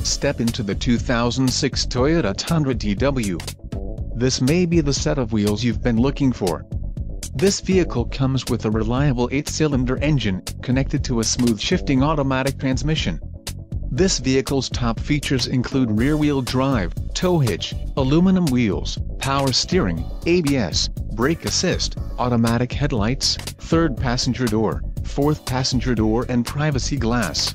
Step into the 2006 Toyota Tundra DW. This may be the set of wheels you've been looking for. This vehicle comes with a reliable 8-cylinder engine, connected to a smooth shifting automatic transmission. This vehicle's top features include rear-wheel drive, tow hitch, aluminum wheels, power steering, ABS, brake assist, automatic headlights, third passenger door, fourth passenger door and privacy glass.